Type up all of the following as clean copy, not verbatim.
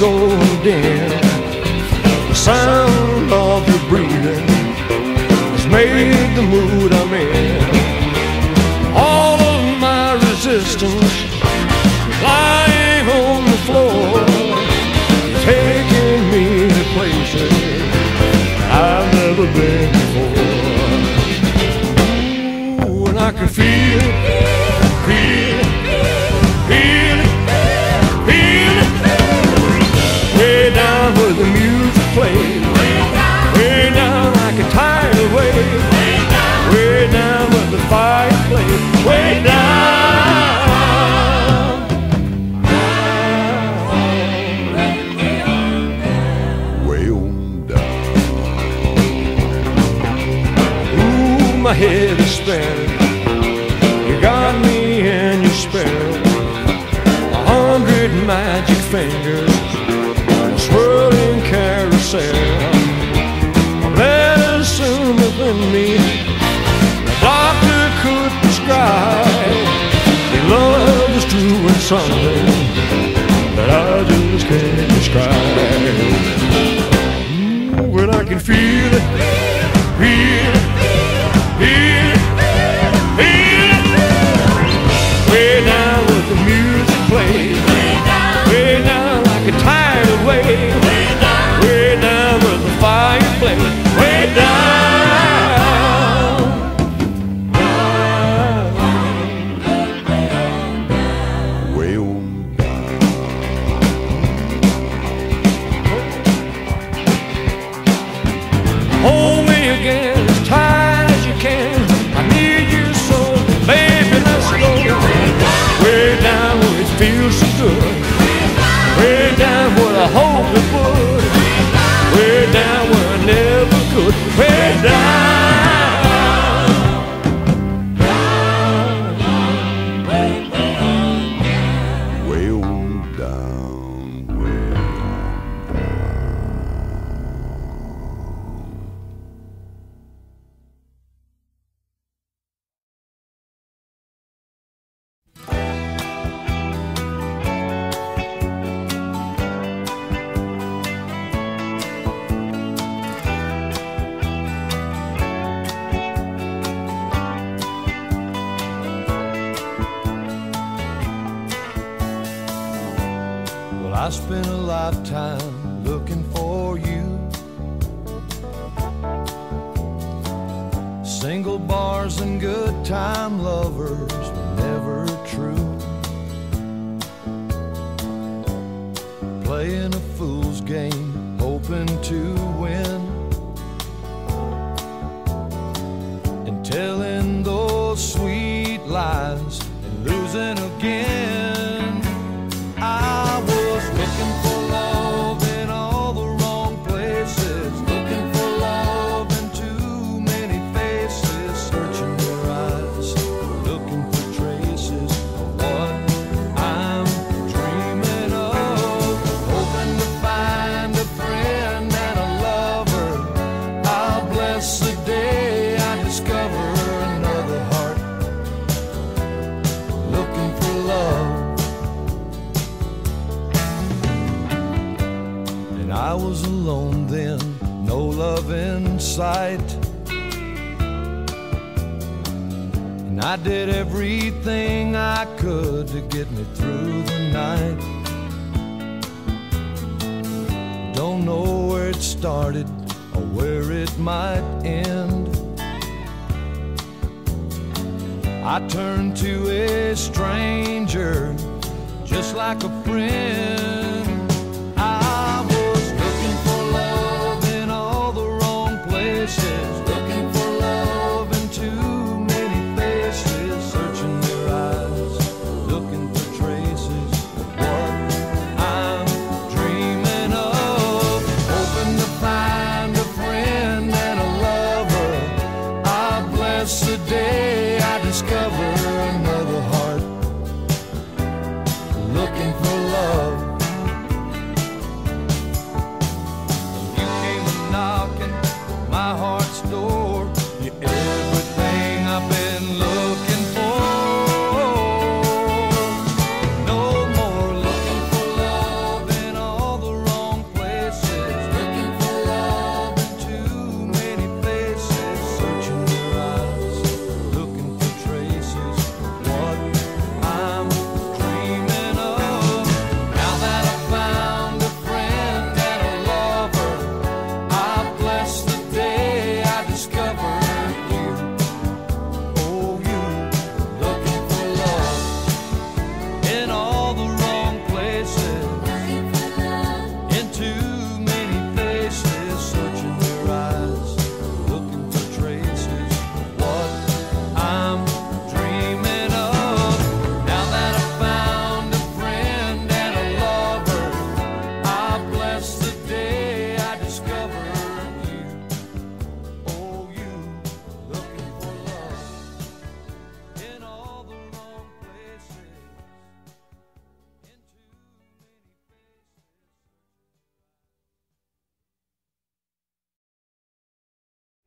golden din. The sound of your breathing has made the mood I'm in. All of my resistance lying on the floor, taking me to places I've never been before. Ooh, and I can feel it. Way down, way on down. Ooh, my head is spinning. You got me in your spell. 100 magic fingers on a swirling carousel. My medicine within me, the doctor could your love is doing something that I just can't describe. Ooh, well, I can feel it, feel it, feel it, feel it. Way down with the music plays, way down like a tidal wave, way down with the fire plays, way down. Feels so good. Way down where I hoped it would. Way down where I never could. Way down, way on down, way on down. I spent a lifetime looking for you. Single bars and good time lovers were never true. Playing a fool's game, hoping to win, and telling those sweet lies and losing again. Looking for love in all the wrong places, looking for love in too many faces, searching your eyes, looking for traces of what I'm dreaming of. Hoping to find a friend and a lover. I'll bless the day I discover another heart, looking for love. I was alone then, no love in sight, and I did everything I could to get me through the night. Don't know where it started or where it might end. I turned to a stranger just like a friend. Looking for love in too many faces, searching their eyes, looking for traces of what I'm dreaming of. Hoping to find a friend and a lover. I bless the day I discover another heart, looking for love.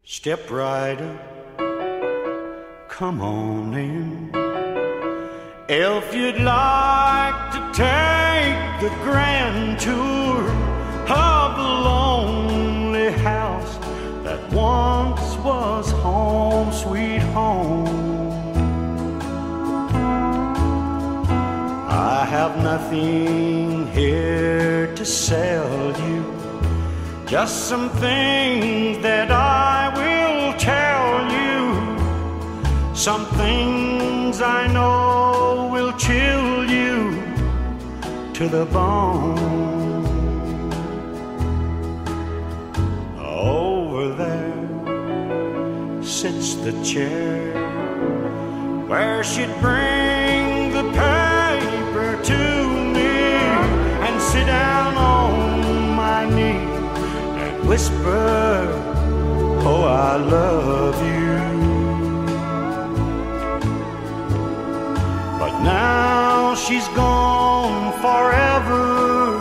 Step right up, come on in. If you'd like to take the grand tour of the lonely house that once was home, sweet home. I have nothing here to sell you, just some things that I will tell you. Some things I know will chill you to the bone. Over there sits the chair where she'd bring the paper to me and sit down on my knee. Whisper, oh, I love you. But now she's gone forever,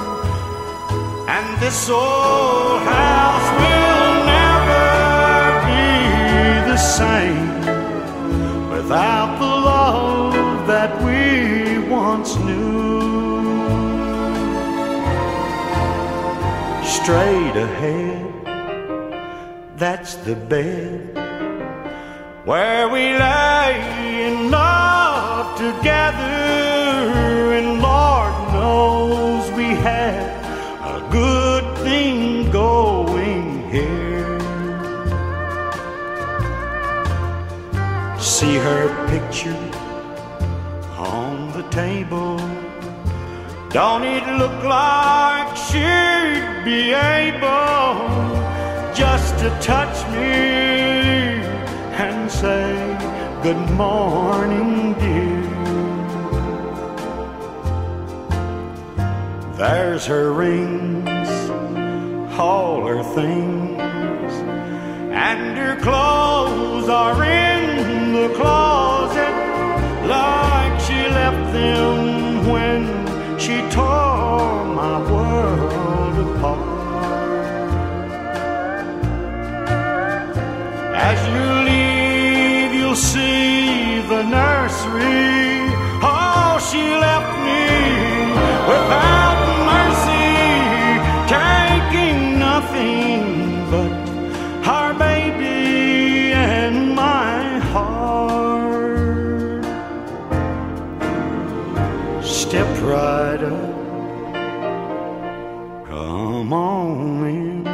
and this old house will never be the same without the love that we once knew. Straight ahead, that's the bed where we lay in love together, and Lord knows we had a good thing going here. See her picture on the table. Don't it look like she'd be able just to touch me and say, good morning, dear? There's her rings, all her things, and her clothes are in the closet like she left them when she tore my world apart. As you leave, you'll see the nursery. Oh, she left me without mercy, taking nothing but her baby and my heart. Step right. Come on in.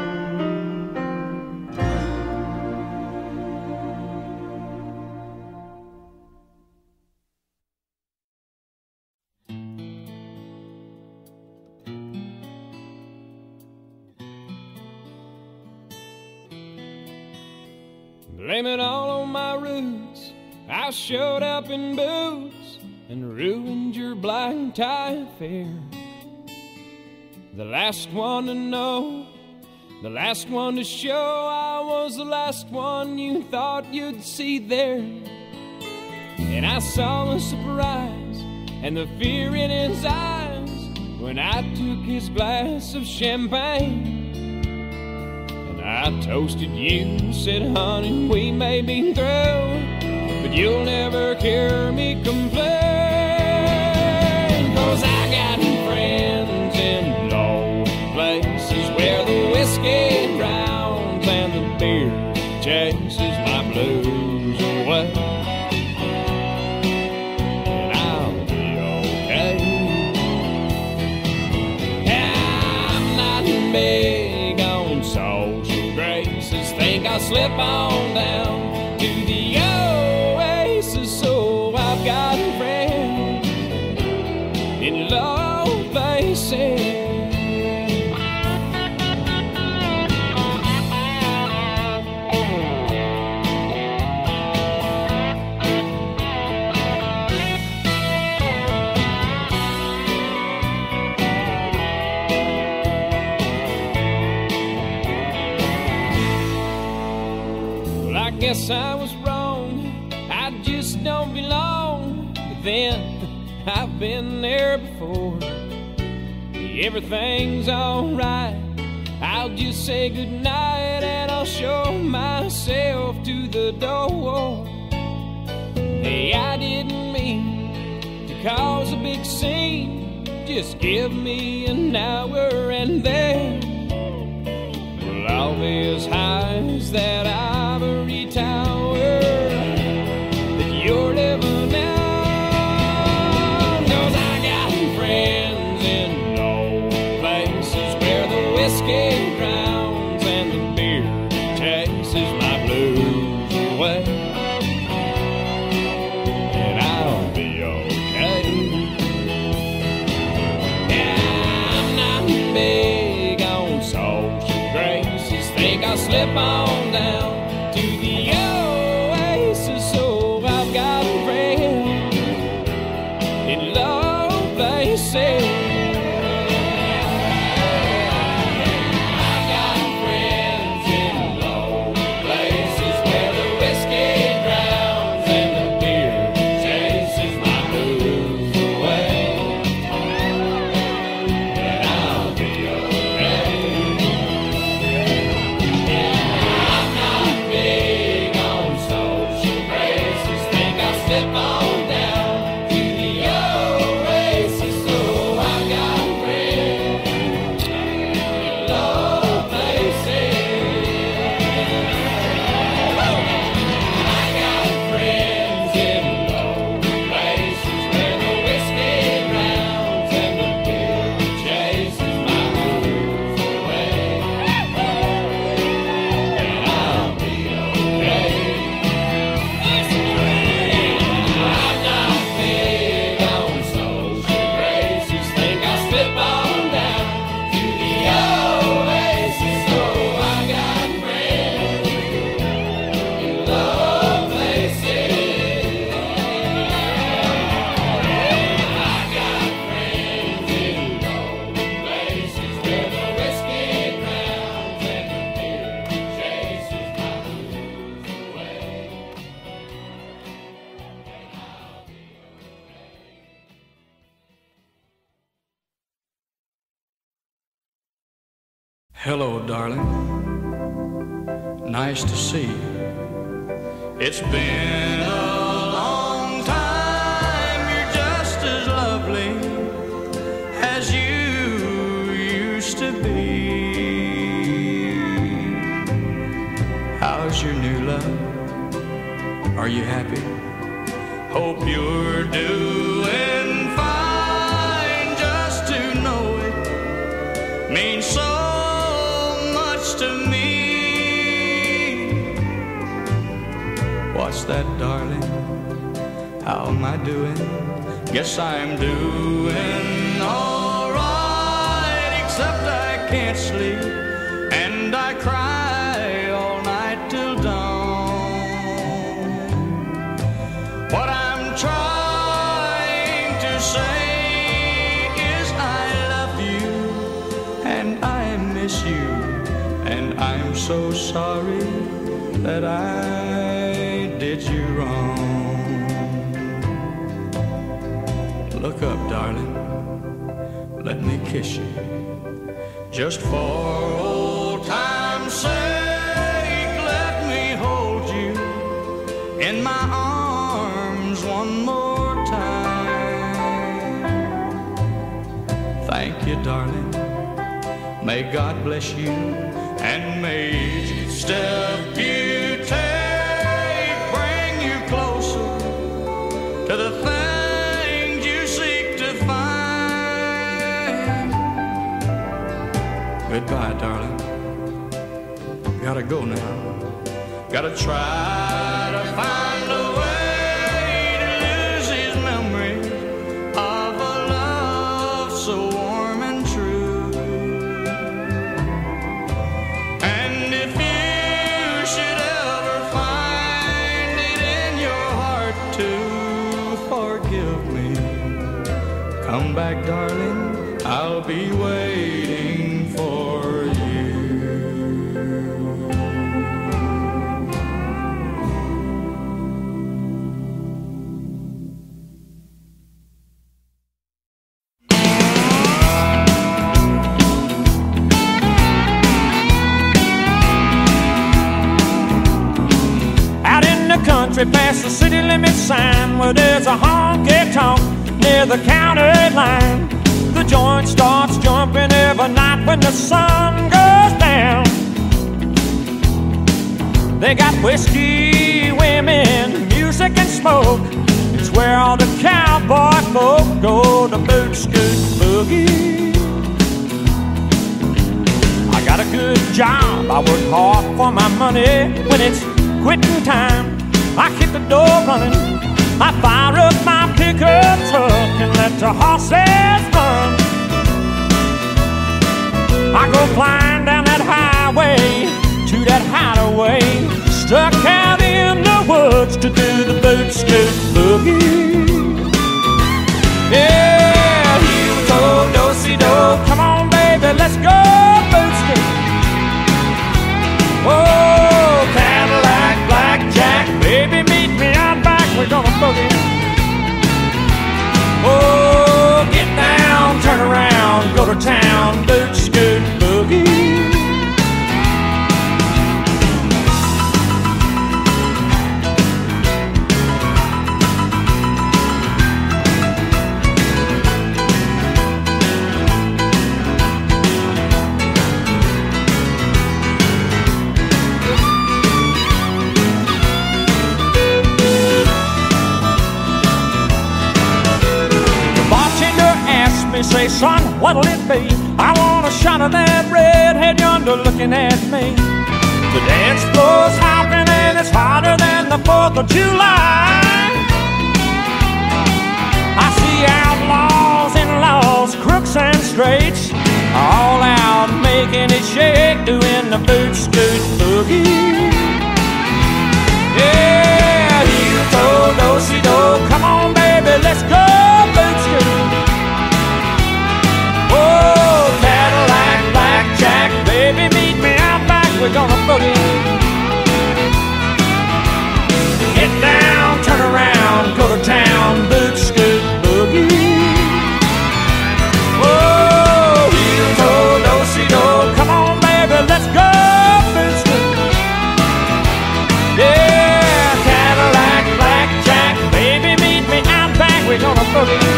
Blame it all on my roots. I showed up in boots and ruined your black tie affair. The last one to know, the last one to show, I was the last one you thought you'd see there. And I saw the surprise and the fear in his eyes when I took his glass of champagne. And I toasted you and said, honey, we may be through, but you'll never hear me complain. 'Cause I got friends in places where the whiskey drowns and the beer chases my blues away. And I'll be okay. I'm not big on social graces. Think I'll slip on down to the oasis. So I've got a friend in low places. Yes, I was wrong, I just don't belong. But then, I've been there before. Everything's alright, I'll called you, say goodnight, and I'll show myself to the door. Hey, I didn't mean to cause a big scene, just give me an hour and then we'll all be as high as that ivory tower that you're living at. Whiskey drowns and the beer chases my blues away, and I'll be okay. Yeah, I'm not big on social graces, think I'll slip on down to the oasis, so I've got a friend in love, they say. Hello, darling. Nice to see you. It's been a long time. You're just as lovely as you used to be. How's your new love? Are you happy? Hope you're doing fine. Just to know it means so much to me. What's that, darling? How am I doing? Guess I'm doing all right, except I can't sleep and I cry all night till dawn. What I'm trying to say is I love you and I miss you, and I'm so sorry that I did you wrong. Look up, darling, let me kiss you, just for old time's sake. Let me hold you in my arms one more time. Thank you, darling, may God bless you, and may each step you take bring you closer to the things you seek to find. Goodbye, darling. Gotta go now. Gotta try to find a way to lose his memory of a love so warm and true. Come back, darling, I'll be waiting for you. me past the city limit sign, where there's a honky-tonk near the county line. The joint starts jumping every night when the sun goes down. They got whiskey, women, music and smoke. It's where all the cowboy folk go to boot scoot boogie. I got a good job, I work hard for my money. When it's quitting time, I keep the door running. I fire up my pickup truck and let the horses run. I go flying down that highway to that hideaway, stuck out in the woods to do the boot scoot boogie. Yeah, heel toe, do-si-do, come on baby, let's go boot scoot. Oh, Cadillac, blackjack, baby meet me out back, we're gonna boogie. Oh, get down, turn around, go to town, boot scoot boogie. Say, son, what'll it be? I want a shot of that redhead yonder looking at me. The dance floor's hopping and it's hotter than the 4th of July. I see outlaws and laws, crooks and straights, all out making it shake, doing the boot scoot boogie. Yeah, heel-toe, do-si-do, come on baby, let's go boot scoot. Oh, Cadillac, blackjack, baby, meet me out back, we're gonna boogie. Get down, turn around, go to town, boot scoot boogie. Oh, heel-toe, do-si-do, come on, baby, let's go boot scoot. Yeah, Cadillac, blackjack, baby, meet me out back, we're gonna boogie.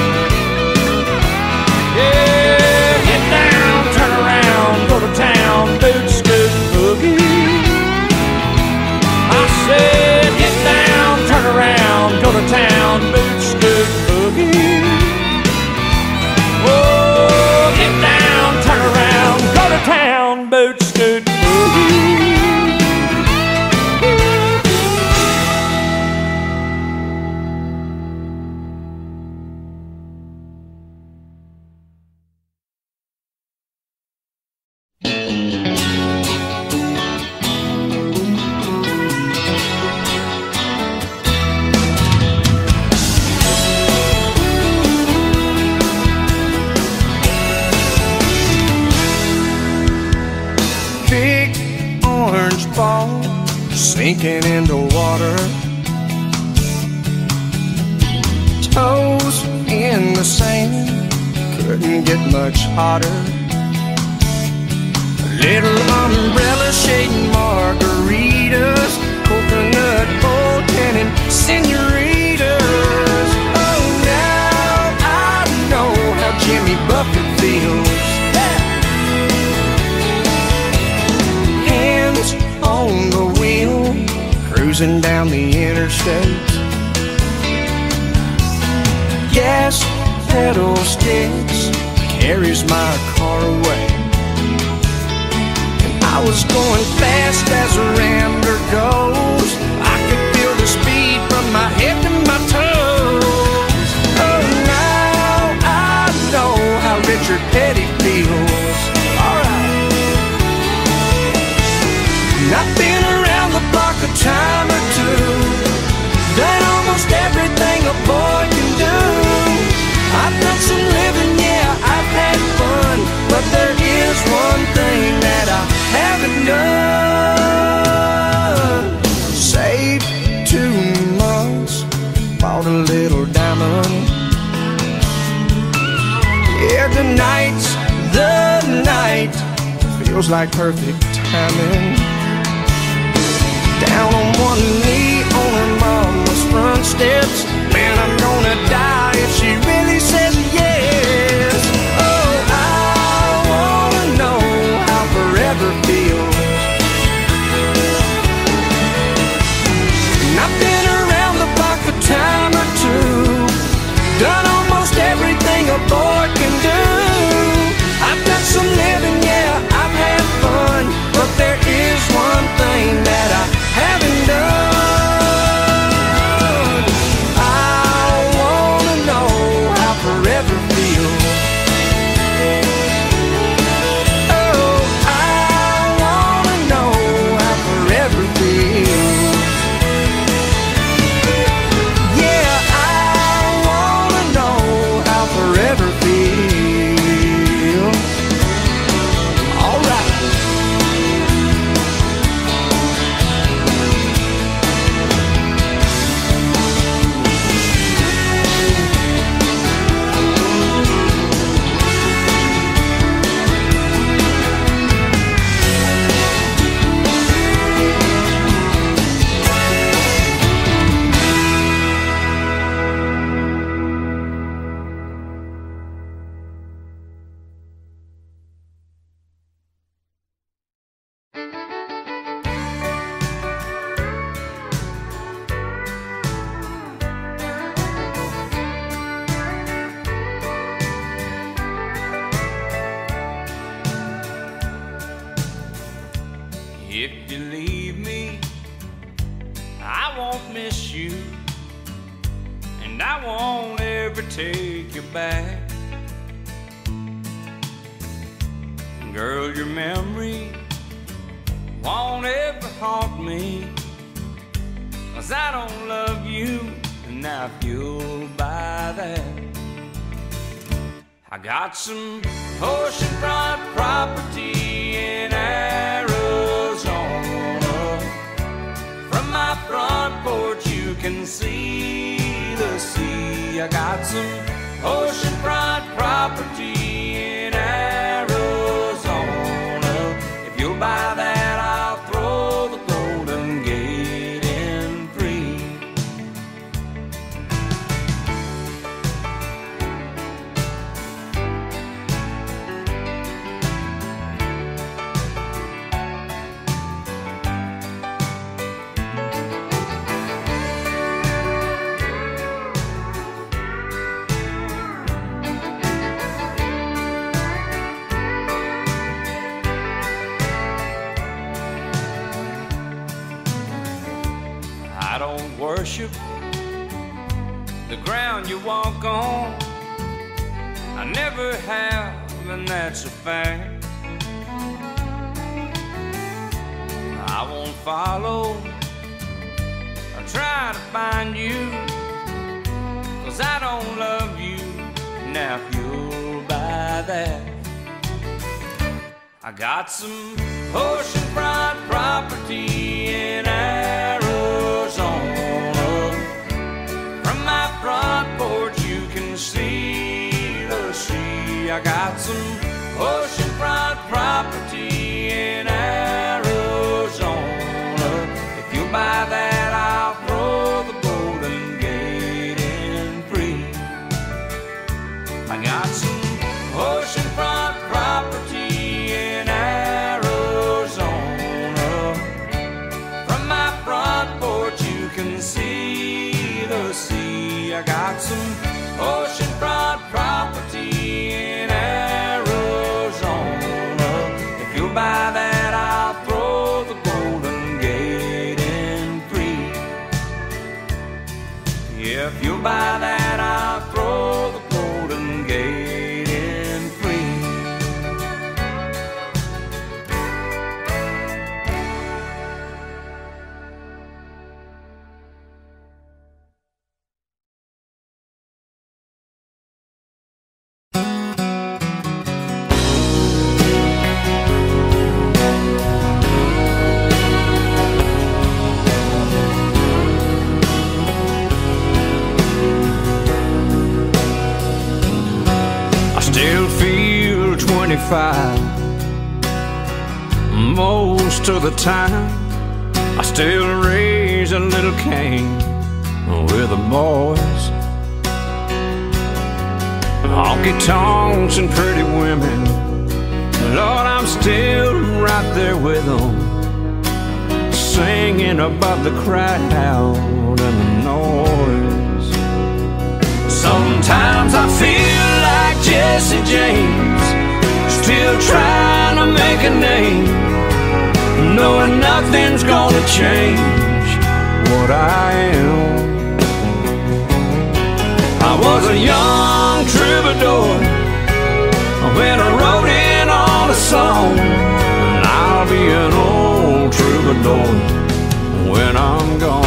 Sinking into water, toes in the sand, couldn't get much hotter. Little umbrella shading margaritas, coconut bowl canning senoritas. Oh, now I know how Jimmy Buffett feels. Hands on the cruising down the interstate, gas pedal sticks carries my car away. And I was going fast as a rambler goes. I could feel the speed from my head to my toes. Oh, now I know how Richard Petty feels. Alright, I've been around the block a time or two, done almost everything a boy can do. I've done some living, yeah, I've had fun, but there is one thing that I haven't done. Saved 2 months, bought a little diamond. Yeah, tonight's the night, feels like perfect timing. Down on one knee on her mom. front steps. Man, I'm gonna die if she really says yes. Oh, I wanna know how forever feels. And I've been around the block a time or two, done almost everything a boy can do. I've done some living, yeah, I've had fun, but there is one thing that I haven't done. If you leave me, I won't miss you, and I won't ever take you back. Girl, your memory won't ever haunt me, 'cause I don't love you, and I feel by that. I got some oceanfront property in my front porch, you can see the sea. I got some oceanfront property in Arizona. If you'll buy that, I'll throw the Golden Gate in free. Worship the ground you walk on, I never have, and that's a fact. I won't follow or try to find you, 'cause I don't love you, now you'll buy that. I got some oceanfront property in Arizona. My front porch, you can see the sea. I got some oceanfront property in Arizona. If you buy that, I'll throw the Golden Gate in free. I got some oceanfront property in Arizona. From my front porch, you can see the sea. I got some oceanfront property in Arizona. If you'll buy that, I'll throw the Golden Gate in free. Yeah, if you'll buy that, I'll throw the Golden Gate in free. Most of the time I still raise a little cane with the boys, honky-tonks and pretty women. Lord, I'm still right there with them, singing above the crowd and the noise. Sometimes I feel like Jesse James, still trying to make a name, knowing nothing's gonna change what I am. I was a young troubadour when I wrote in on a song, and I'll be an old troubadour when I'm gone.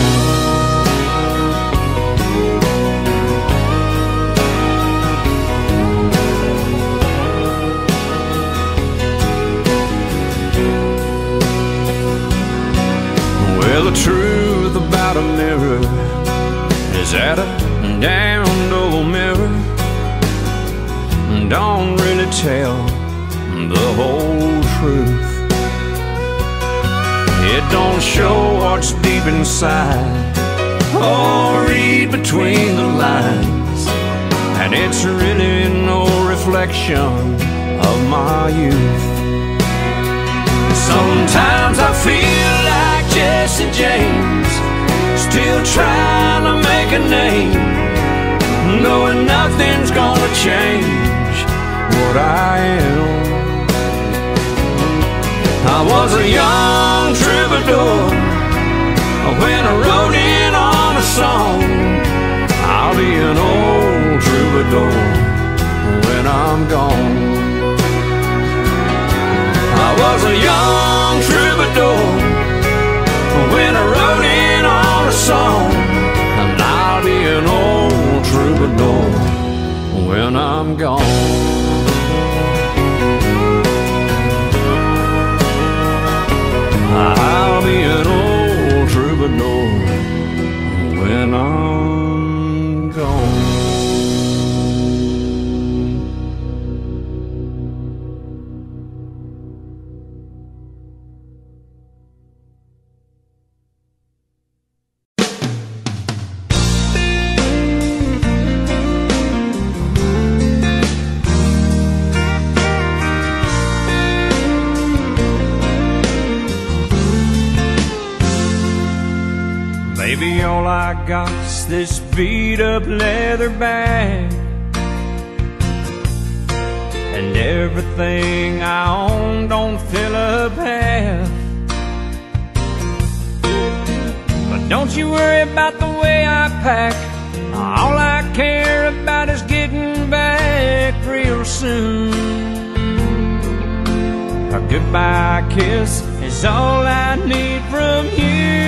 Well, the truth about a mirror is that a damned old mirror don't really tell the whole truth. It don't show what's deep inside or read between the lines, and it's really no reflection of my youth. Sometimes I feel like Jesse James, still trying to make a name, knowing nothing's gonna change what I am. I was a young troubadour when I wrote in on a song, I'll be an old troubadour when I'm gone. I was a young troubadour when I wrote in on a song, and I'll be an old troubadour when I'm gone. I'll be an old troubadour when I'm gone. Maybe all I got's this beat up leather bag, and everything I own don't fill up half. But don't you worry about the way I pack, all I care about is getting back real soon. A goodbye kiss is all I need from you.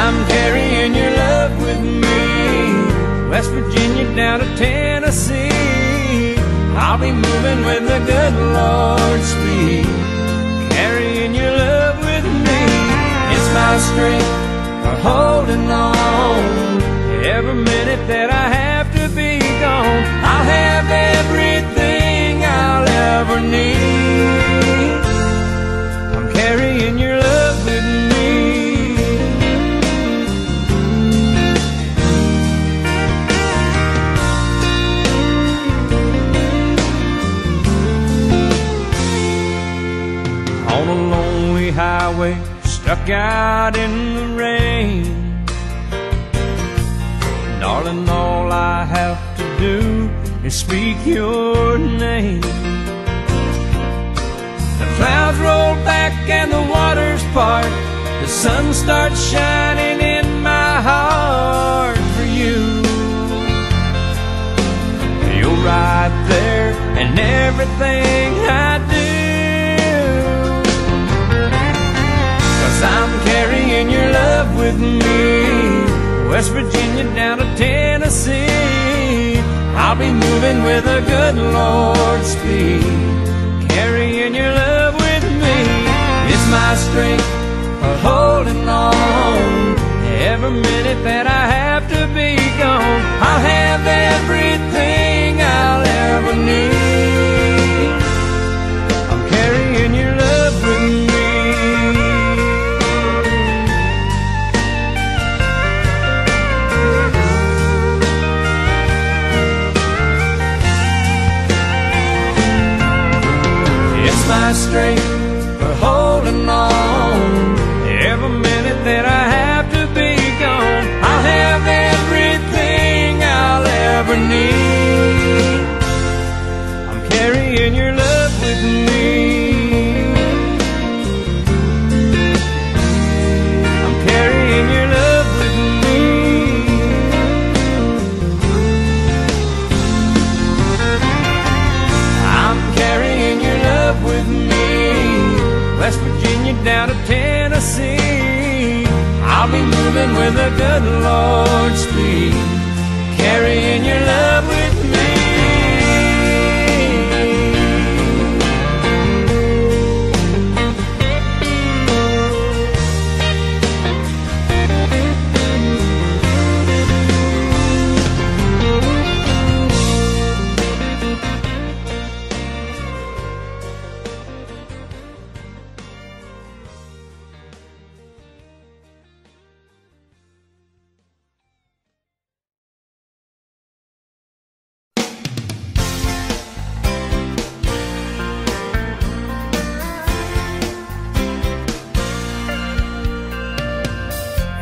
I'm carrying your love with me, West Virginia down to Tennessee. I'll be moving with the good Lord speed, carrying your love with me. It's my strength for holding on, every minute that I have to be gone. I'll have everything I'll ever need, I'm carrying your love with me. Highway stuck out in the rain, darling, all I have to do is speak your name. The clouds roll back and the waters part, the sun starts shining in my heart for you. You're right there in everything I do, I'm carrying your love with me, West Virginia down to Tennessee. I'll be moving with a good Lord speed, carrying your love with me. It's my strength for holding on, every minute that I have to be gone. I'll have everything I'll ever need, I'm carrying your love with me. It's my strength for holding on. Every minute that I have to be gone, I'll have everything I'll ever need. I'm carrying your love with me. I'm carrying your love with me. I'm carrying your love with me, West Virginia down to Tennessee. I'll be moving with the good Lord speed, carrying your love with me.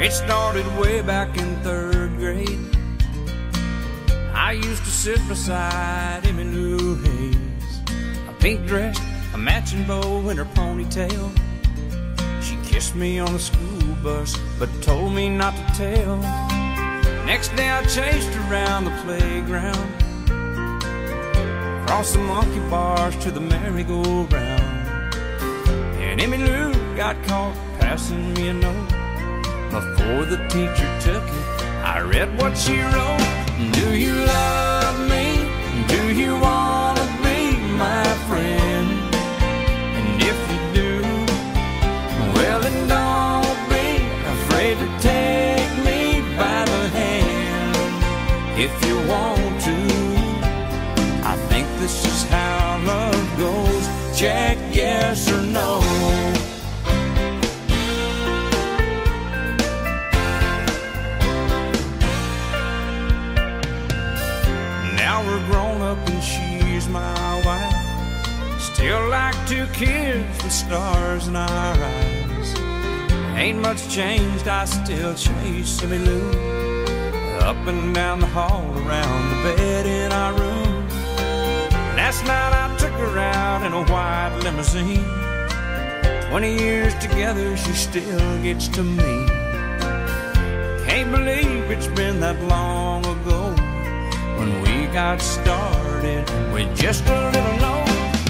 It started way back in 3rd grade. I used to sit beside Emmy Lou Hayes, a pink dress, a matching bow, and her ponytail. She kissed me on the school bus, but told me not to tell. Next day I chased around the playground, across the monkey bars to the merry-go-round. And Emmy Lou got caught passing me a note. Before the teacher took it, I read what she wrote. Do you love me? Do you want to be my friend? And if you do, well then don't be afraid to take me by the hand. If you want to, I think this is how love goes. Check yes or no. Still like two kids with stars in our eyes. Ain't much changed, I still chase Emmy Lou. Up and down the hall, around the bed in our room. Last night I took her out in a white limousine. 20 years together, she still gets to me. Can't believe it's been that long ago, when we got started with just a little note.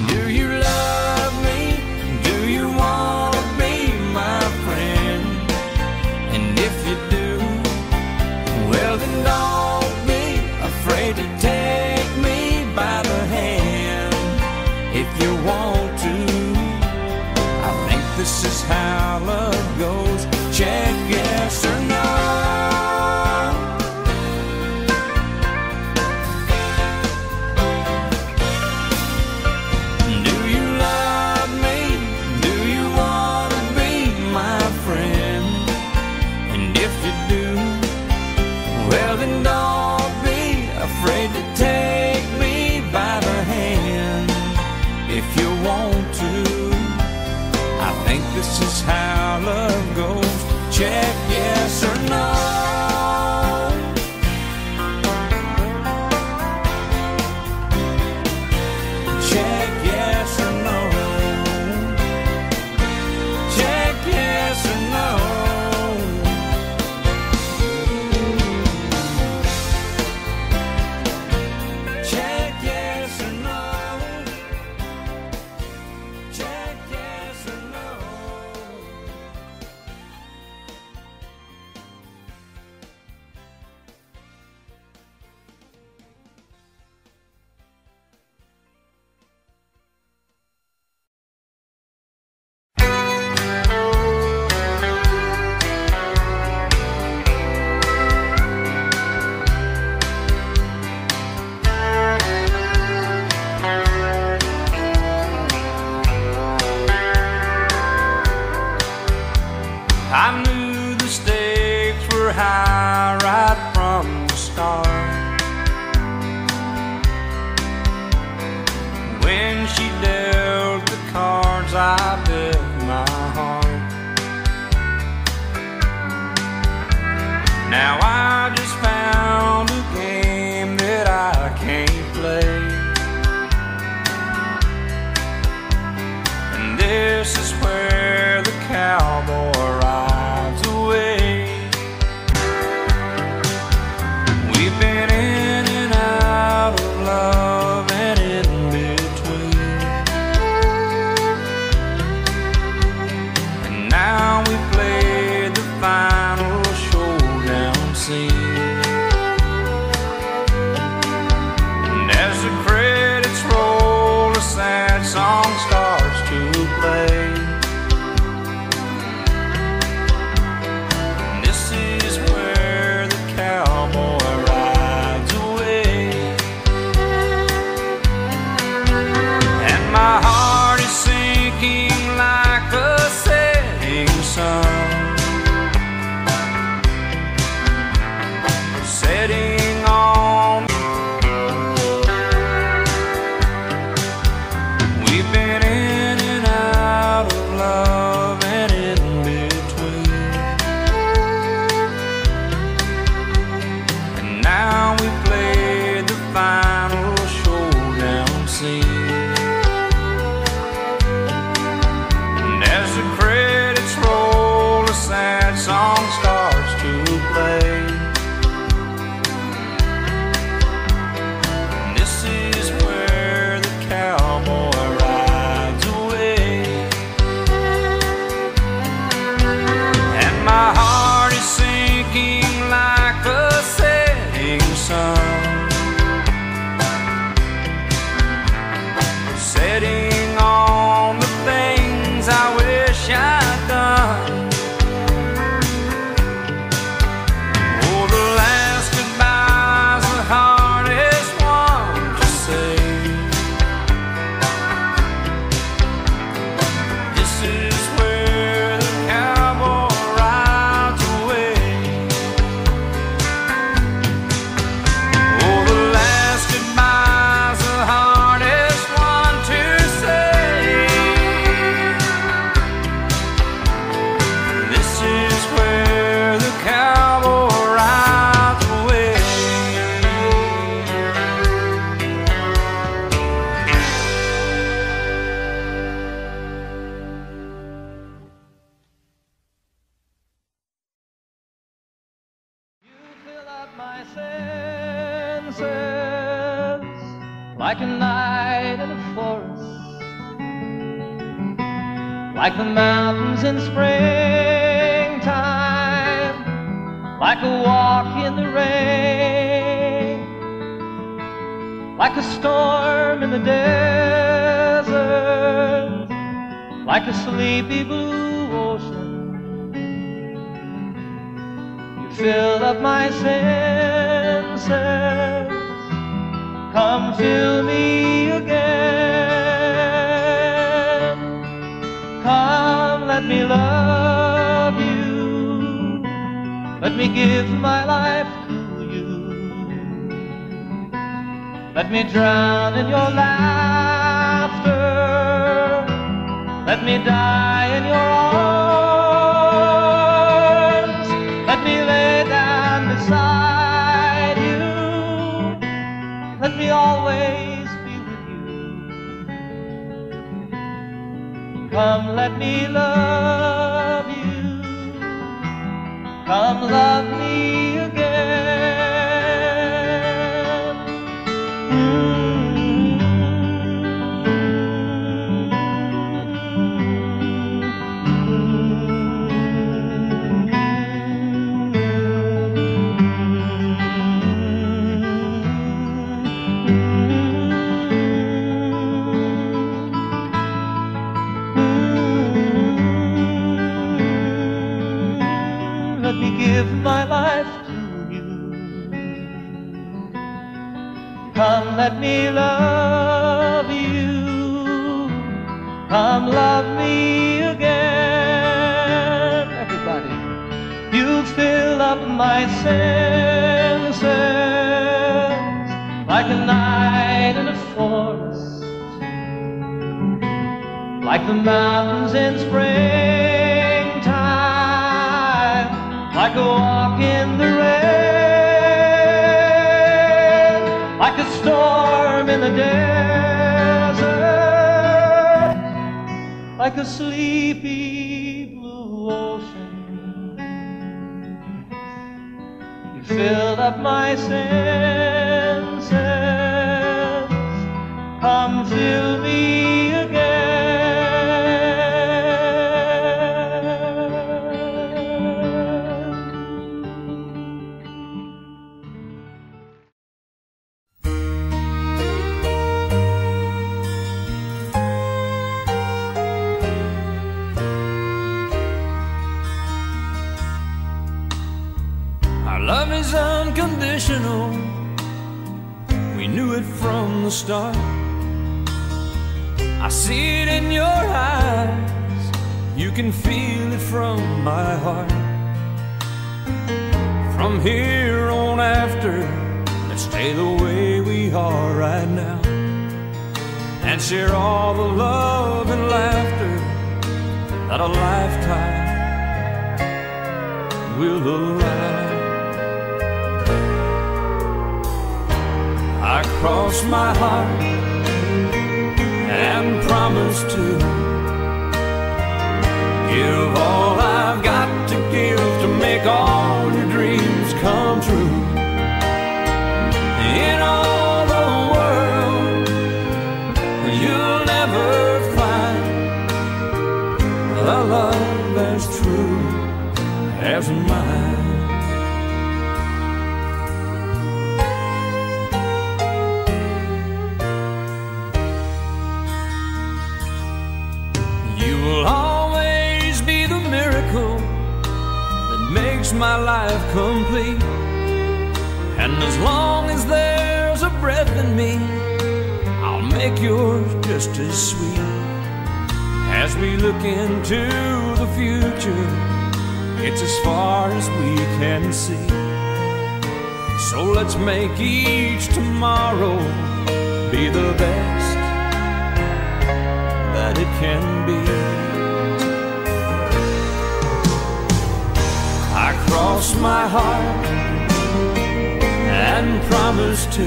Do you love me? Do you want to be my friend? And if you do, well then don't be afraid to take me by the hand. If you want to, I think this is how love goes. Check yes or no. This is how love goes. Check yes or no. Check yes or no. Check yes or no. Check yes or no. Check yes or no. I built my home. Now I just found a game that I can't play, and this is where the cowboy rides away. We've been in and out of love and in between, and now we played the final showdown scene. And as the credits roll, a sad song starts to play. And this is where the cowboy rides away. And my heart is sinking like a setting sun, setting on. We've been in and out of love and in between, and now we played the final showdown scene. And as the credits roll, a sad song starts to play. And this is where the cowboy rides away. And my heart is sinking like a setting sun, setting on the things I wish I'd done. Oh, the last goodbye's the hardest one to say. This is where the cowboy rides away. Oh, the last goodbye's the hardest one to say. This is where the cowboy rides away. You fill up my senses like a night in a forest, like the mountains in springtime, like a walk in the rain, like a storm in the desert, like a sleepy blue ocean. You fill up my senses. Come fill me again. Come, let me love you. Let me give my life to you. Let me drown in your laughter. Let me die in your arms. Let me lay down beside you. Let me always be with you. Come, let me love you. Come, love me again. Let me give my life to you. Come, let me love you. Come, love me again. Everybody, you fill up my senses like a night in a forest, like the mountains in springtime, like a walk in the rain, like a storm in the desert, like a sleepy blue ocean. You filled up my senses, come fill me again. Love is unconditional, we knew it from the start. I see it in your eyes, you can feel it from my heart. From here on after, let's stay the way we are right now, and share all the love and laughter that a lifetime will allow. I cross my heart and promise to give all I've got to give to make all your dreams come true. In all the world, you'll never find a love as true as mine. My life complete, and as long as there's a breath in me, I'll make yours just as sweet. As we look into the future, it's as far as we can see, so let's make each tomorrow be the best that it can be. I cross my heart and promise to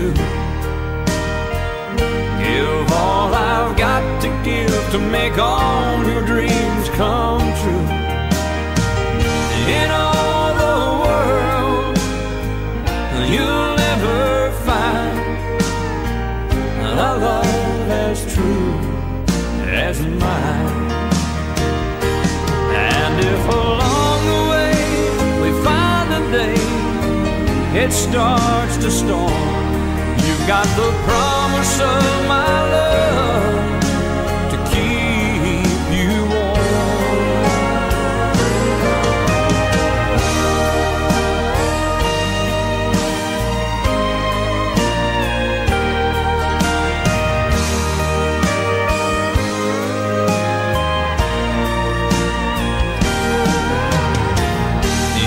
give all I've got to give to make all your dreams come true. In all the world, you'll never find a love as true as mine. And if along the way it starts to storm, you've got the promise of my love to keep you warm.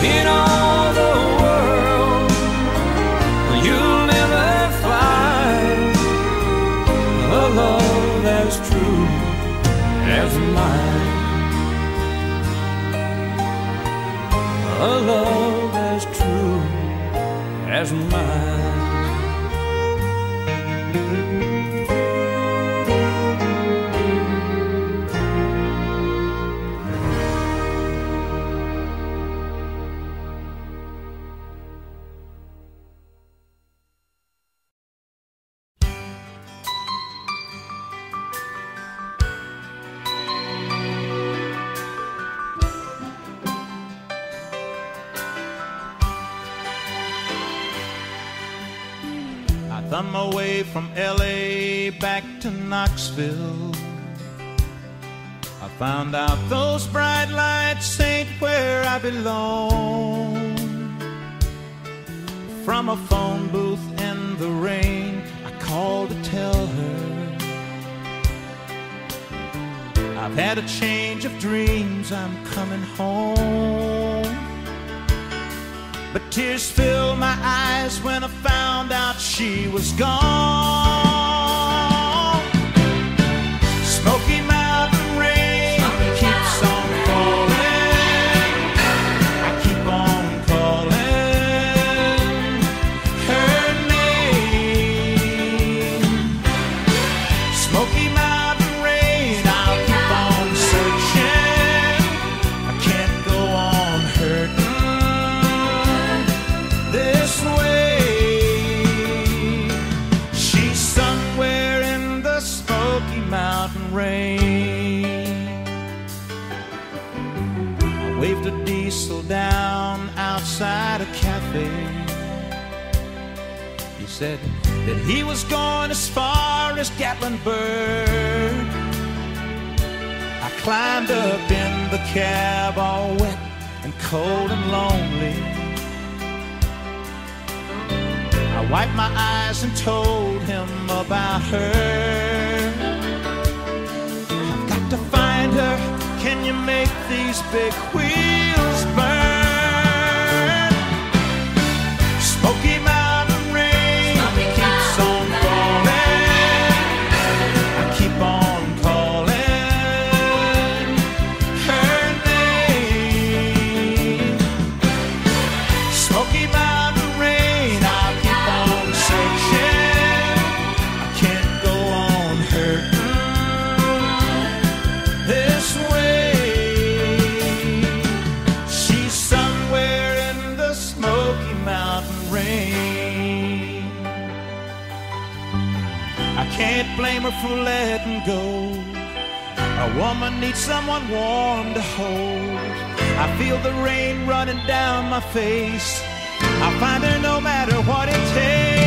In all the world, you'll never find a love as true as mine, a love as true as mine. Thumb my way from L.A. back to Knoxville. I found out those bright lights ain't where I belong. From a phone booth in the rain, I called to tell her I've had a change of dreams, I'm coming home. But tears filled my eyes when I found out she was gone. Smoky Mountain Rain. whistle down outside a cafe. He said that he was going as far as Gatlinburg. I climbed up in the cab, all wet and cold and lonely. I wiped my eyes and told him about her. I've got to find her. Can you make these big wheels burn? Smoky Mountain rain keeps on falling. I keep on calling her name. Smoky Mountain rain, I keep on searching. I can't go on hurting this way. I can't blame her for letting go. A woman needs someone warm to hold. I feel the rain running down my face. I'll find her no matter what it takes.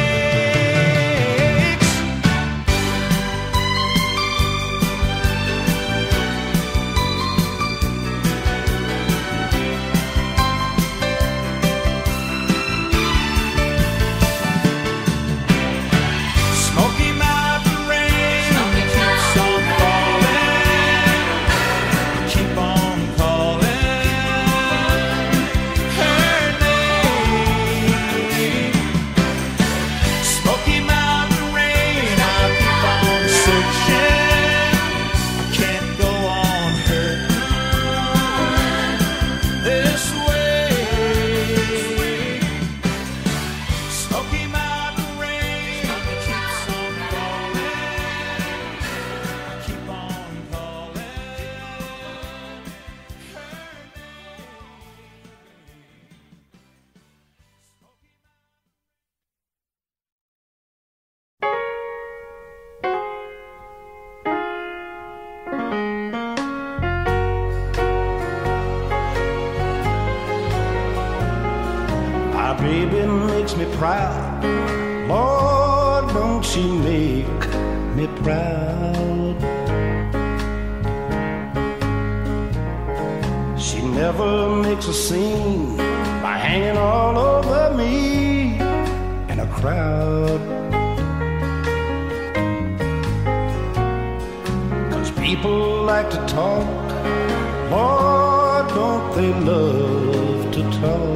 Makes me proud, Lord, don't she make me proud. She never makes a scene by hanging all over me in a crowd, 'cause people like to talk, Lord, don't they love to talk.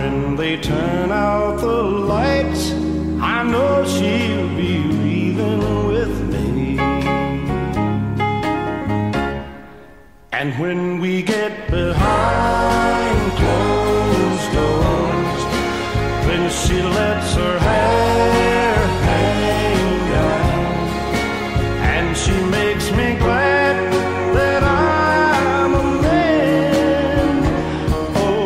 When they turn out the lights, I know she'll be leaving with me. And when we get behind closed doors, when she lets her hair hang down, and she makes me glad that I'm a man. Oh,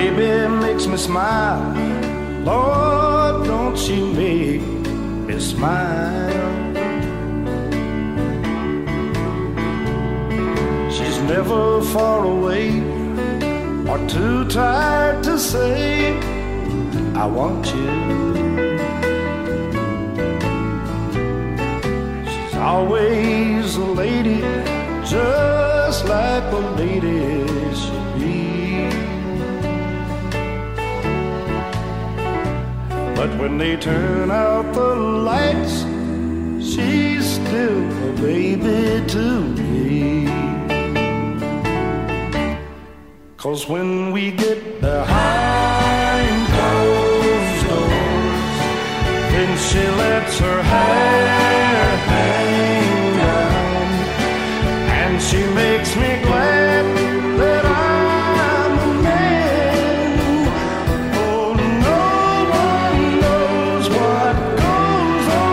baby makes me smile, Lord, don't she make me smile. She's never far away or too tired to say, I want you. She's always a lady, just like a lady should be. But when they turn out the lights, she's still a baby to me. 'Cause when we get behind closed doors, then she lets her hair hang down, and she makes me glad that I'm a man. Oh, no one knows what goes on.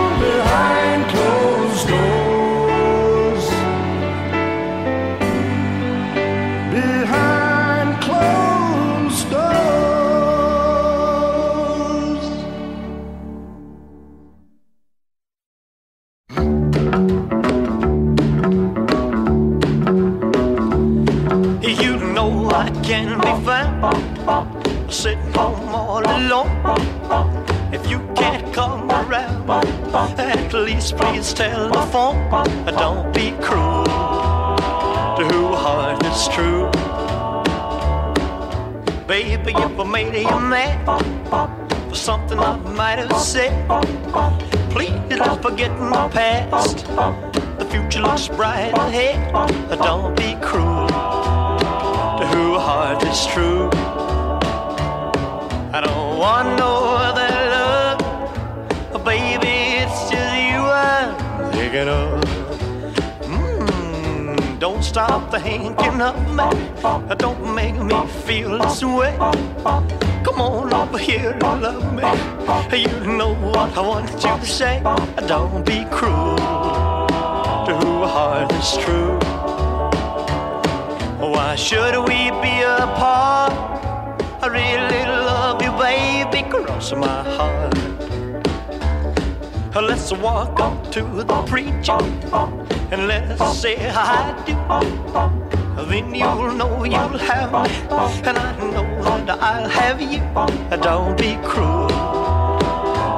all alone. If you can't come around, at least please tell the phone. Don't be cruel to who heart is true. Baby, if I made you mad for something I might have said, please don't forget my past. The future looks bright ahead. Don't be cruel to who heart is true. I don't want no other love, baby, it's just you I'm thinking of. Don't stop thinking of me, don't make me feel this way. Come on over here and love me, you know what I want you to say. Don't be cruel to who heart is true. Why should we be apart? I really love you, baby, cross my heart. Let's walk up to the preacher and let's say I do. Then you'll know you'll have me, and I know that I'll have you. Don't be cruel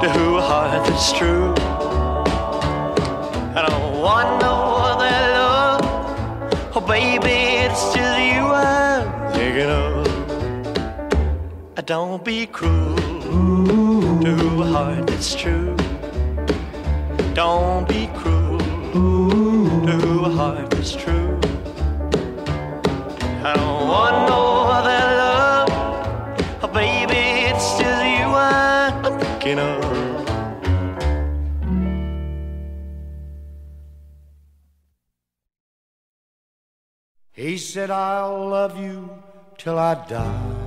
to who heart is true. I don't want no other love, oh baby, it's just you I'm thinking of. Don't be cruel to who heart is true. Don't be cruel to who heart is true. I don't want no other love, oh baby, it's just you I'm thinking of. He said, I'll love you till I die.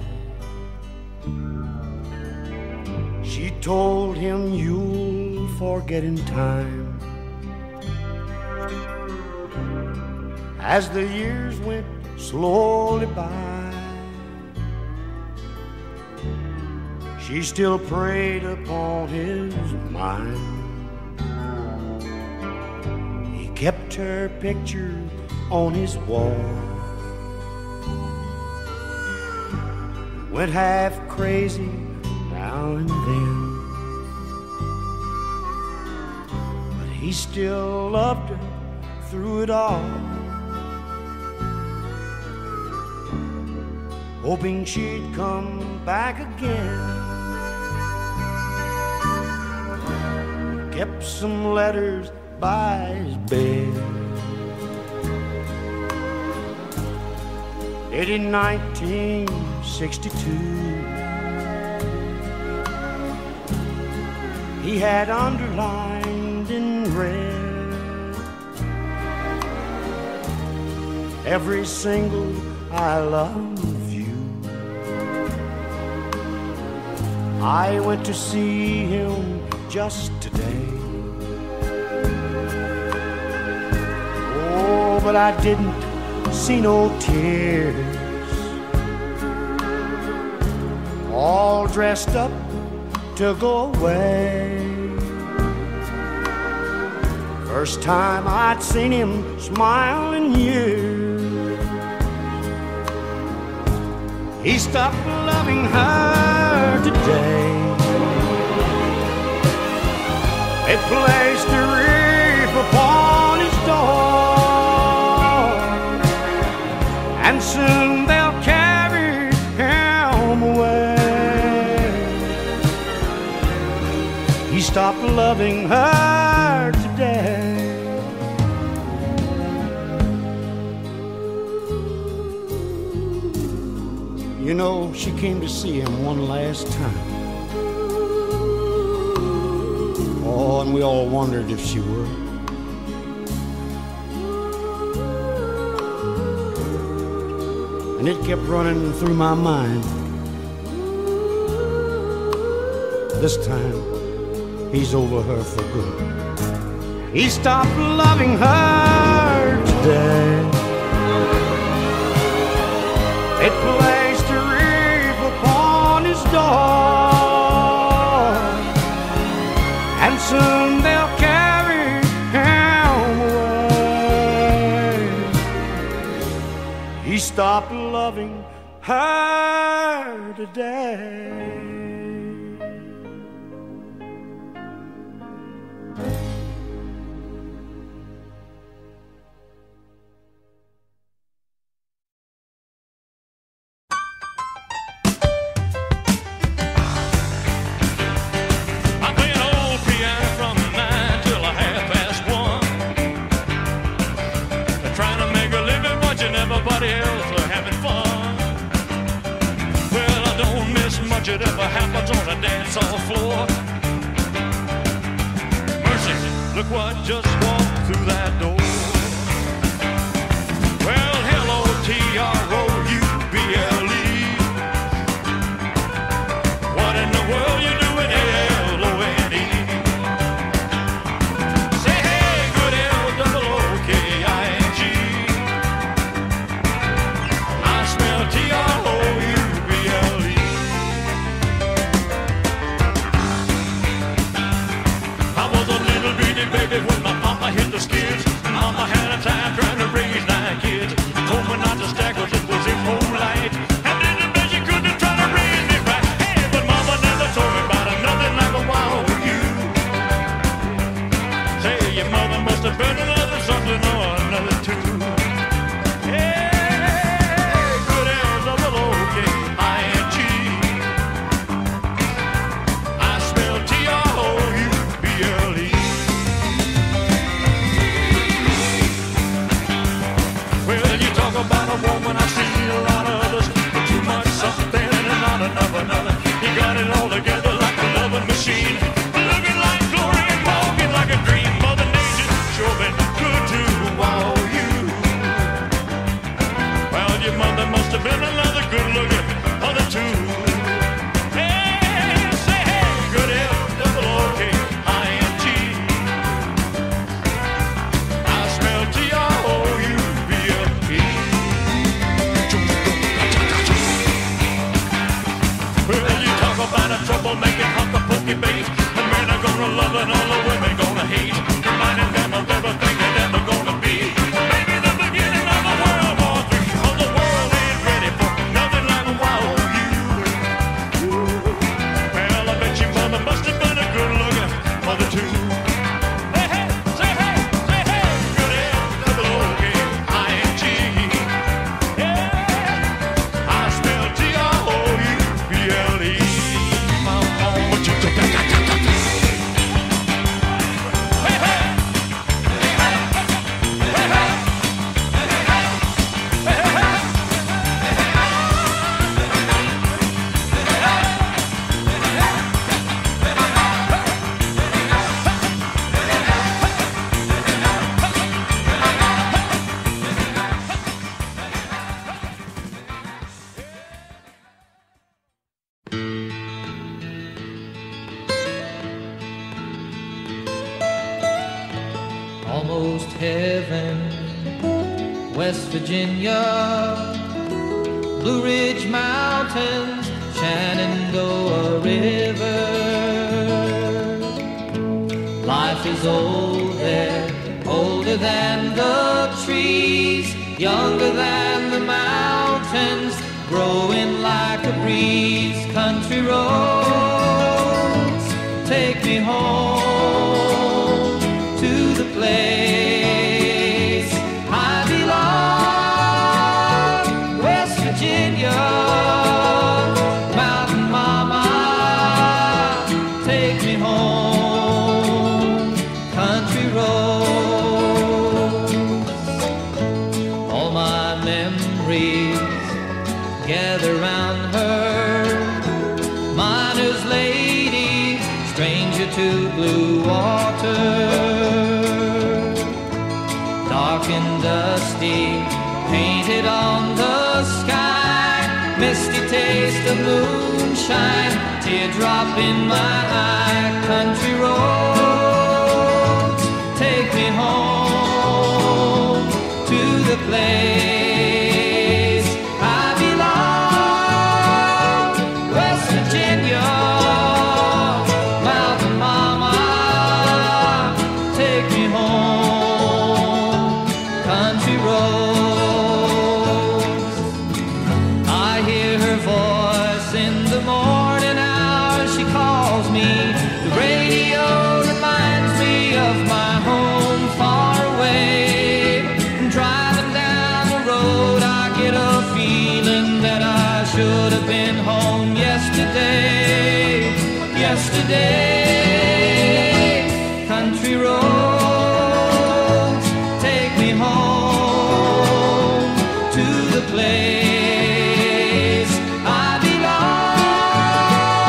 She told him, you'll forget in time. As the years went slowly by, she still preyed upon his mind. He kept her picture on his wall, went half crazy now and then, but he still loved her through it all, hoping she'd come back again. Kept some letters by his bed. Late in 1962, he had underlined in red every single I love you. I went to see him just today. Oh, but I didn't see no tears. All dressed up to go away. First time I'd seen him smile in years. He stopped loving her today. They placed a wreath upon his door, and soon they'll carry him away. He stopped loving her today. You know, she came to see him one last time. Oh, and we all wondered if she would. And it kept running through my mind. This time, he's over her for good. He stopped loving her today. They placed a wreath upon his door, and soon they'll carry him away. He stopped loving her today. never happens on a dance hall floor. Mercy, look what just walked through that door. Well, hello, TROUBLE. What in the world you doing, LONE? Say hey, good LOOKING. I smell TROUBLE. Baby, when my mama hit the skids, mama had a time trying to raise 9 kids. Told me not to stack 'cause it was impolite, and did the best she could to try to raise me right. Hey, but mama never told me about nothing like a while with you. Say your mother must have been another something or another too. Hey, good as a little K-I-N-G. I smell TROUBLE. About a woman, I see a lot of others, but too much something and not enough another. You got it all together like a loving machine, looking like glory and walking like a dream. Mother Nature sure been good to all you. Well, your mother must have been another good-looking other too. Hey, say hey, good LOOKING. I smell TROUBLE. About a troublemaking hunky-punky babe, and men are gonna love and all the women gonna hate, reminding them of everything they're never gonna be. Maybe the beginning of a World War III. Oh, the world ain't ready for nothing like a wild you. Well, I bet your mother must have been a good-looking mother too. Hey, hey, say hey, say hey, good LOOKING. Yeah, I smell TROUBLE. Almost heaven, West Virginia, Blue Ridge Mountains, Shenandoah River. Life is old there, older than the trees, younger than the mountains, growing like a breeze. Country roads, take me home to the place. To blue water, dark and dusty, painted on the sky, misty taste of moonshine, teardrop in my eye. Country roads, take me home to the place. Yesterday, country roads, take me home to the place I belong.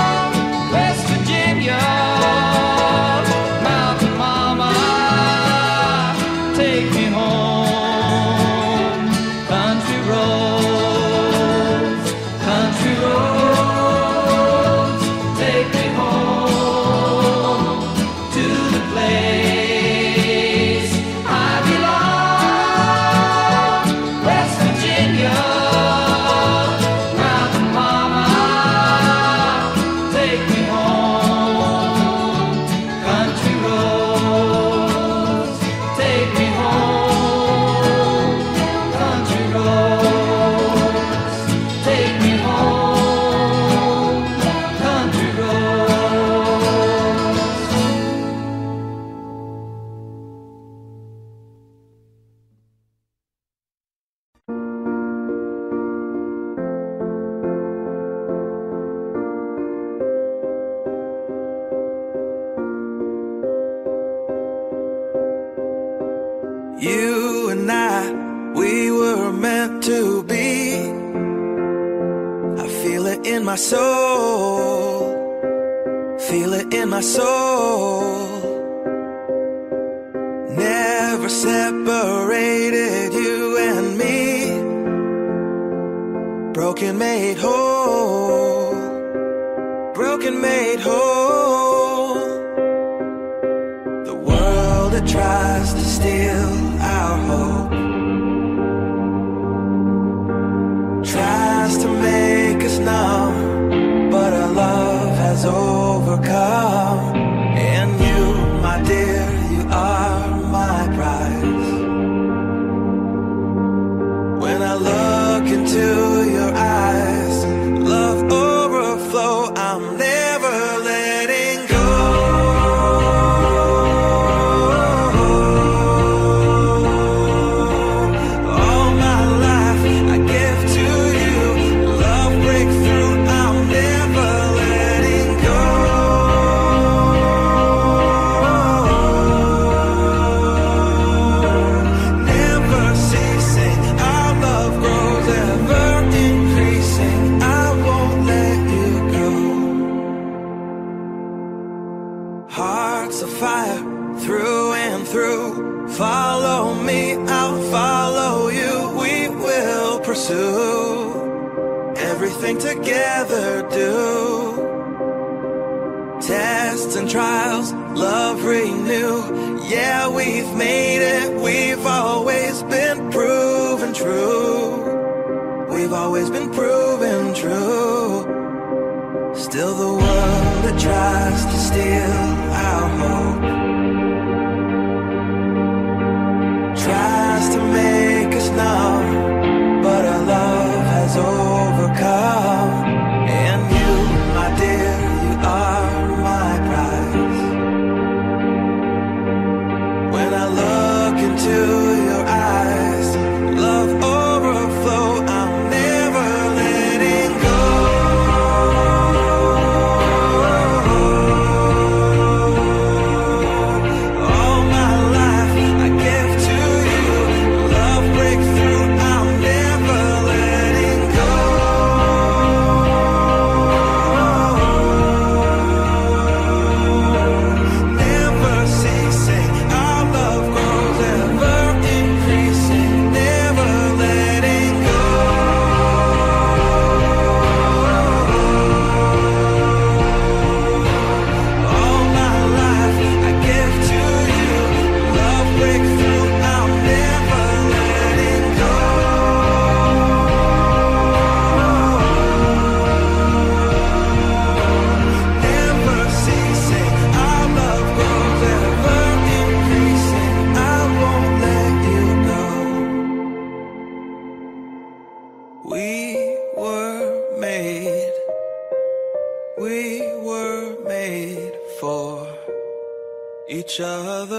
Each other.